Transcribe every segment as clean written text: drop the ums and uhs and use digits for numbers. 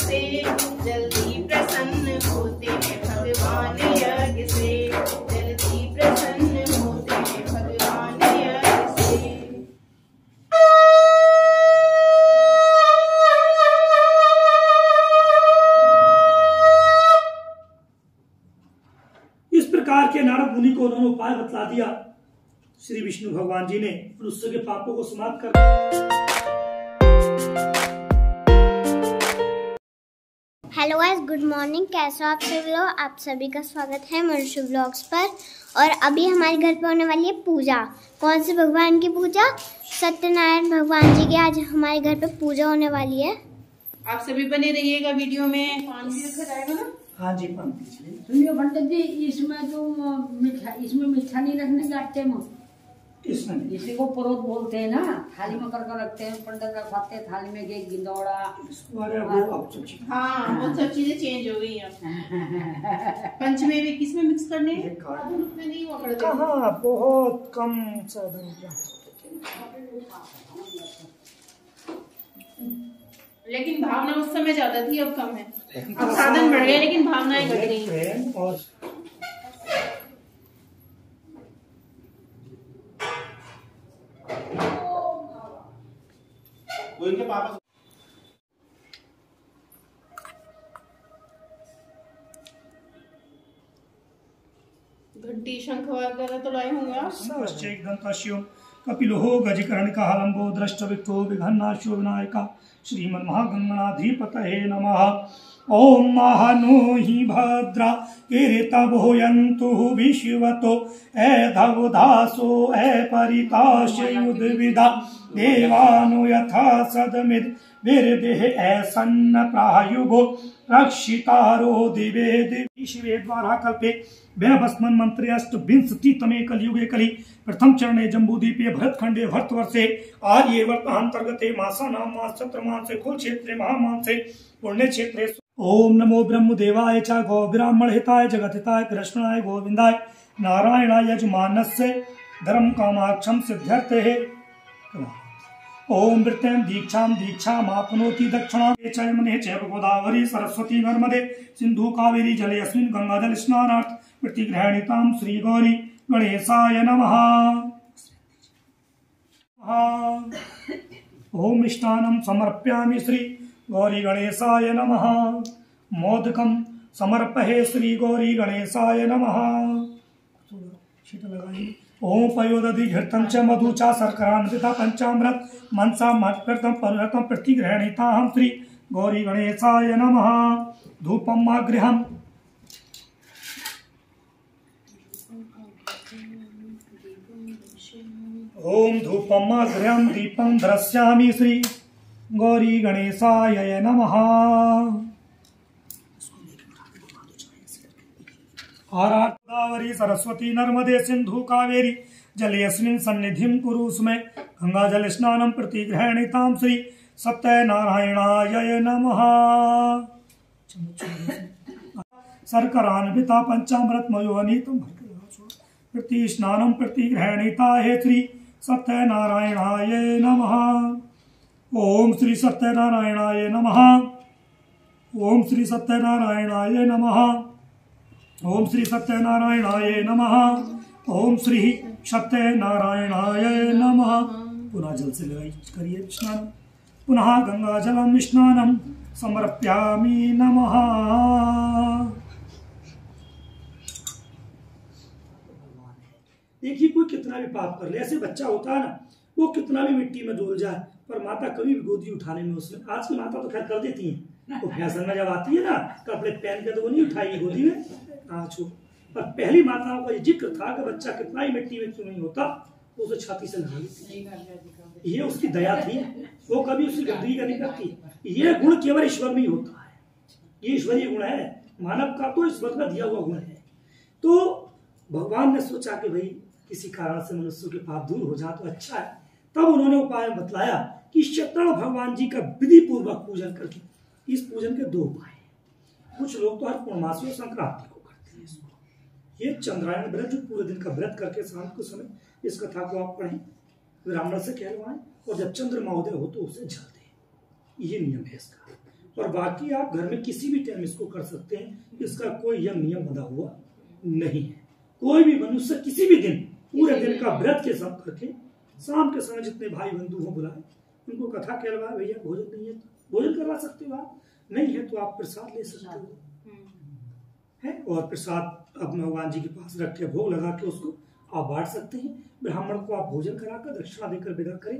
से जल्दी प्रसन्न होते हैं भगवान यज्ञ से, जल्दी प्रसन्न होते हैं भगवान यज्ञ से। इस प्रकार के नारद मुनि को उन्होंने उपाय बतला दिया। श्री विष्णु भगवान जी ने मनुष्य के पापों को समाप्त कर। हेलो गाइस, गुड मॉर्निंग, कैसे हो आप सभी लोग। आप सभी का स्वागत है मनुश्री व्लॉग्स पर। और अभी हमारे घर पर होने वाली है पूजा। कौन से भगवान की पूजा? सत्यनारायण भगवान जी की आज हमारे घर पे पूजा होने वाली है। आप सभी बने रहिएगा वीडियो में। हाँ जी, सुनिए पंडित जी, इसमें तो इसमें मीठा नहीं रखने जाते हैं। इसमें इसी को पुरोहित बोलते हैं ना, थाली में करके रखते हैं, पंडित रखवाते हैं थाली में के गिंदौड़ा। हाँ, वो सब चीजें चेंज हो गई हैं। पंचमेवे में किसमें मिक्स करने हैं? नहीं हुआ पड़ता, कहाँ बहुत कम साधन। लेकिन भावना उस समय ज्यादा थी, अब कम है। अब साधन बढ़ गए लेकिन भावनाएं घट गई हैं। और इनके पापा घंटी शंख वगैरह तो लाए होंगे। कपिलोहो गजकर्ण का हलम्बो दृष्ट विक्तो विघ्नाशो विनायका श्रीमन महागंगणाधिपतये नमः। ओम महानो हि भद्रा एतभो यन्तु विश्वतो एधवधासो एपरिताशयुद्विदा देवानो यथा सदमिद विर्देह एसन्न प्रायुगो रक्षितारो दिवे दिवि शिवे द्वारा कल्पे व्यभस्मन् मंत्रे अष्टविंशतितमे कलियुगे कलि प्रथम चरणे जम्बूदीपे भरतखंडे भरतवर्षे आर्ये वर्तान्तर्गते मासानां मासत्रमांसे कुलक्षेत्रे महामांसे पुण्यक्षेत्रे। ओम नमो ब्रह्मदेवाय च गो ब्राह्मण हिताय जगतहिताय कृष्णाय गोविंदाय नारायणाय यजमानस्य धर्म कामाक्षम सिद्ध्यर्थे। ओम वृत्तं दीक्षा दीक्षा मापनोति दक्षिणा चय मने चैव गोदावरी सरस्वती नर्मदे सिंधु कावेरी जले अस्मिन् गंगाजल स्नानार्थ प्रतिग्रहणीतां श्री गौरी गणेशाय नमः। ओम मिष्टान्नं समर्पयामि श्री गौरी गणेशाय नमः। मोदकं समर्पये श्री गौरी गणेशाय नमः। ओम पयोदधि घृतं च मधु च शर्करान्विता पंचामृत मनसा मत्कृतं परहृतं प्रतिगृहणीताहं श्री गौरी गणेशाय नमः। धूपं मागृहं ओम धूपं मागृहं दीपं धरस्यामि श्री गौरी गणेशाय नमः। आराध्य गोदावरी सरस्वती नर्मदे सिंधु कावेरी जलेस्मिन् सन्निधिं कुरु स्मे गंगा जल स्नानं प्रतिग्रहणीतां श्री सत्यनारायणाय नमः। शर्करान्विता पंचामृतमयोनीतं प्रतिस्नानं प्रतिग्रहणीताय श्री सत्यनारायणाय नमः। ओम श्री सत्यनारायणाय नमः। ओम श्री सत्यनारायणाय नमः। ओम श्री सत्यनारायणाय नमः। ओम श्री सत्यनारायणाय नमः। पुनः जल से लगाई करिए स्नान। पुनः गंगा जलम स्नानम समर्पयामि नमः। देखिए, कोई कितना भी पाप कर ले, ऐसे बच्चा होता है ना, वो कितना भी मिट्टी में डूब जाए पर माता कभी भी गोदी उठाने में उसमें, आज की माता तो खैर कर देती है, तो फैशन में जब आती है ना कपड़े पहन के तो वो नहीं उठाएगी गोदी में, पर पहली माताओं का ये जिक्र था कि बच्चा कितना ही मिट्टी में क्यों नहीं होता, तो उसे छाती से नहा लेती। ये उसकी दया थी, वो कभी उसकी गंदगी का नहीं करती। ये गुण केवल ईश्वर में ही होता है, ये ईश्वरीय गुण है, मानव का तो ईश्वर का दिया हुआ गुण है। तो भगवान ने सोचा कि भाई किसी कारण से मनुष्य के पाप दूर हो जाए तो अच्छा है। तब उन्होंने उपाय बतलाया कि सत्यनारायण भगवान जी का विधि पूर्वक पूजन करके। इस पूजन के दो उपाय हैं। कुछ लोग तो हर पूर्णमासी और संक्रांति को करते हैं इसको। ये चंद्रायन व्रत, जो पूरे दिन का व्रत करके शाम के समय इस कथा को आप पढ़ें, ब्राह्मण से कहलवाएं, और जब चंद्रमा उदय हो तो उसे जल दें। ये नियम है इसका। और बाकी आप घर में किसी भी टाइम इसको कर सकते हैं, इसका कोई यम नियम बंधा हुआ नहीं है। कोई भी मनुष्य किसी भी दिन पूरे दिन का व्रत के साथ करके शाम के समय जितने भाई बंधु हो बुलाए, उनको कथा कहलवाए, भैया भोजन नहीं है भोजन करवा सकते हो आप, नहीं है तो आप प्रसाद ले सकते हो है, और प्रसाद अपने भगवान जी के पास रख के भोग लगा के उसको आप बांट सकते हैं। ब्राह्मण को आप भोजन कराकर दक्षिणा देकर विदा करें।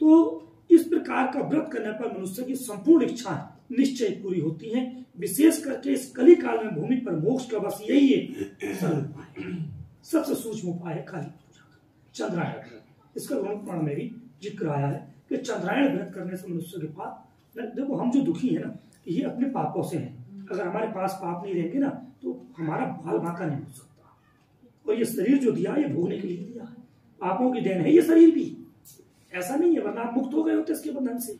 तो इस प्रकार का व्रत करने पर मनुष्य की संपूर्ण इच्छाएं निश्चय पूरी होती हैं। विशेष करके इस कली काल में भूमि पर मोक्ष का बस यही है सबसे सूक्ष्म उपाय है काली पूजा। चंद्रायण इसका पुराण में भी जिक्र आया है कि चंद्रायण व्रत करने से मनुष्य के पाप, देखो हम जो दुखी है ना ये अपने पापों से है। अगर हमारे पास पाप नहीं रहेंगे ना तो हमारा बाल बांका नहीं हो सकता। और ये शरीर जो दिया ये भोगने के लिए दिया है, पापों की देन है ये शरीर भी, ऐसा नहीं है वरना आप मुक्त हो गए होते इसके बंधन से।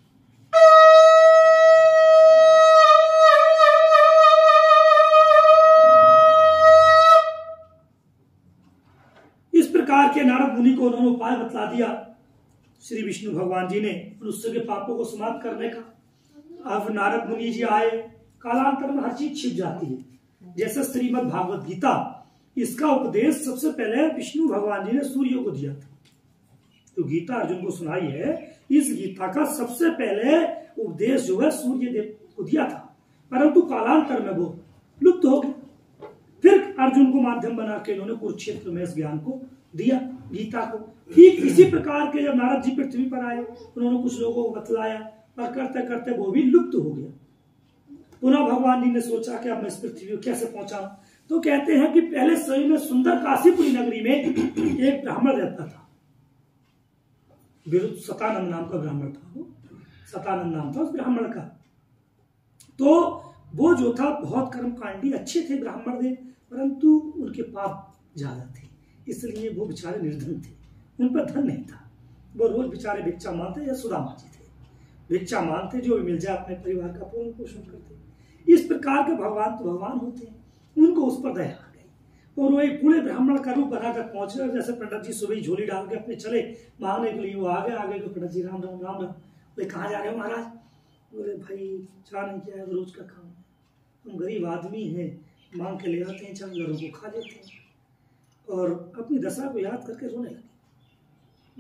इस प्रकार के नारद मुनि को उन्होंने उपाय बतला दिया। श्री विष्णु भगवान जी ने मनुष्य के पापों को समाप्त करने का। अब नारद मुनि जी आए, कालांतर में हर चीज छिप जाती है। जैसे श्रीमद भागवत गीता, इसका उपदेश सबसे पहले विष्णु भगवान जी ने सूर्य को दिया था। तो गीता अर्जुन को सुनाई है, इस गीता का सबसे पहले उपदेश जो है सूर्य देव को दिया था, परंतु कालांतर में वो लुप्त हो गया। फिर अर्जुन को माध्यम बना के इन्होंने कुरुक्षेत्र में इस ज्ञान को दिया, गीता को। ठीक इसी प्रकार के जब नारद जी पृथ्वी पर आए, उन्होंने कुछ लोगों को बतलाया और करते करते वो भी लुप्त हो गया। पुनः भगवान जी ने सोचा कि अब मैं इस पृथ्वी को कैसे पहुंचाऊं, तो कहते हैं कि पहले शरीर में सुंदर काशीपुरी नगरी में एक ब्राह्मण रहता था, सतानंद नाम का ब्राह्मण था। वो सतानंद नाम था उस ब्राह्मण का। तो वो जो था बहुत कर्मकांडी अच्छे थे ब्राह्मण थे, परंतु उनके पाप ज्यादा थे, इसलिए वो बेचारे निर्धन थे, उन पर धन नहीं था। वो रोज बेचारे भिक्षा मानते, या सुदामा जी थे भिक्षा मानते, जो भी मिल जाए अपने परिवार का पूर्ण पोषण करते। इस प्रकार के भगवान तो भगवान होते हैं, उनको उस पर दया और वो एक बूढ़े ब्राह्मण का रूप बनाकर पहुंचे। जैसे पंडित जी सुबह झोली डाल के अपने चले मांगने के लिए, वो आगे गए। पंडित जी राम राम राम राम, बोले कहाँ जा रहे हो महाराज? बोले भाई चाह नहीं किया है, रोज का काम है, हम गरीब आदमी हैं, मांग के ले आते हैं, चार घरों को खा लेते हैं। और अपनी दशा को याद करके रोने लगे।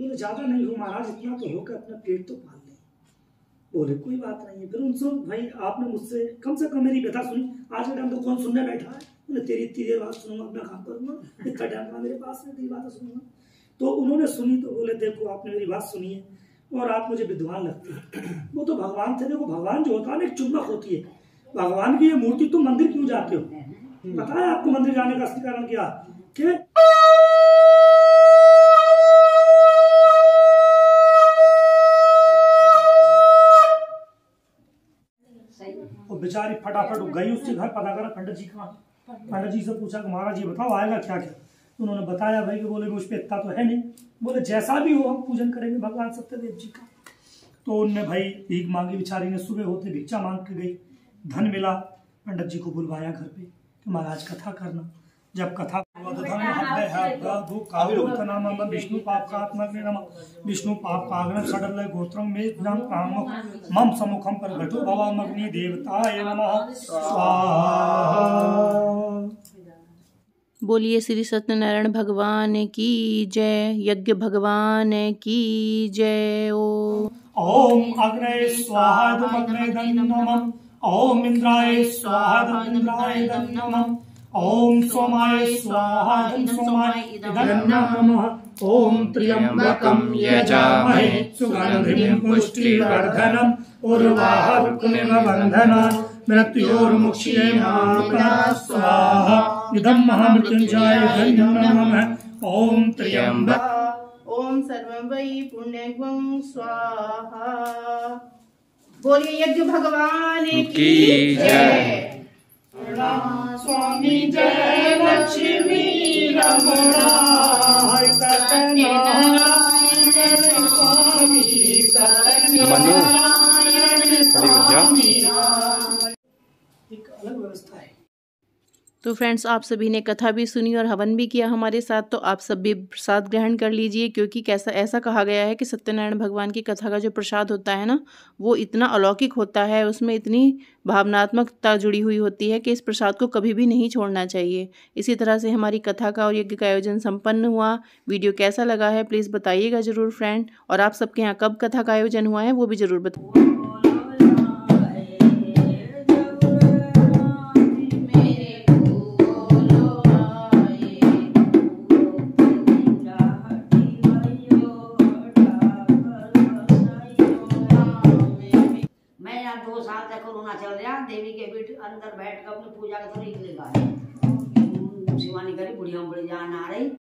बोले ज़्यादा नहीं हो महाराज, इतना तो होकर अपना पेट तो पाल लें। बोले कोई बात नहीं है। फिर उनसे, भाई आपने मुझसे कम से कम मेरी व्यथा सुनी, आज के टाइम तो कौन सुनने बैठा है? तेरी इतनी देर बात सुनूंगा, अपना काम करूंगा, इतना टाइम मेरे पास है, तेरी बातें सुनूंगा। तो उन्होंने सुनी, तो बोले देखो आपने मेरी बात सुनी है और आप मुझे विद्वान लगते हैं। वो तो भगवान थे। देखो भगवान जो होता है ना, एक चुंबक होती है भगवान की। ये मूर्ति तुम मंदिर क्यों जाते हो? पता है आपको मंदिर जाने का असली कारण क्या? बेचारी फटाफट गई उसके घर, पता करा पंडित जी कहाँ। पंडित जी से पूछा कि महाराज जी बताओ आएगा क्या क्या? उन्होंने बताया भाई कि बोले मुझ पर इतना तो है नहीं, बोले जैसा भी हो हम पूजन करेंगे भगवान सत्यदेव जी का। तो उनने भाई भीख मांगी, बेचारी ने सुबह होते भिक्षा मांग के गई, धन मिला। पंडित जी को बुलवाया घर पे कि महाराज कथा करना। जब कथा विष्णु पाप काग्नि देवता। बोलिए श्री सत्यनारायण भगवान की जय, यज्ञ भगवान की जय। ओम अग्नये स्वाहा नमः, ओम इंद्राय स्वाहा नमः, ओम सोमाय स्वाहा सोमाय इदं नमः, ओम त्र्यंबकं यजामहे सुगन्धिं पुष्टिवर्धनम् उर्वारुकमिव बन्धनान् मृत्योर्मुक्षीयमां स्वाहा। इदं महामृत्युञ्जय इदं नमः, ओम त्र्यंबक ओम सर्वं वै पुण्यं स्वाहा। बोलिए यज्ञ भगवान की जय। स्वामी जय लक्ष्मी रमणा, सत्यनारायण स्वामी सत्यनारायण स्वामी। एक अलग व्यवस्था है। तो फ्रेंड्स आप सभी ने कथा भी सुनी और हवन भी किया हमारे साथ, तो आप सब भी प्रसाद ग्रहण कर लीजिए, क्योंकि कैसा ऐसा कहा गया है कि सत्यनारायण भगवान की कथा का जो प्रसाद होता है ना, वो इतना अलौकिक होता है, उसमें इतनी भावनात्मकता जुड़ी हुई होती है कि इस प्रसाद को कभी भी नहीं छोड़ना चाहिए। इसी तरह से हमारी कथा का और यज्ञ का आयोजन संपन्न हुआ। वीडियो कैसा लगा है प्लीज़ बताइएगा ज़रूर फ्रेंड, और आप सबके यहाँ कब कथा का आयोजन हुआ है वो भी ज़रूर बताइए। देवी के पीठ अंदर बैठ कर अपनी पूजा कर रही थी, शिवानी करी बुढ़िया बुढ़िया जान आ रही।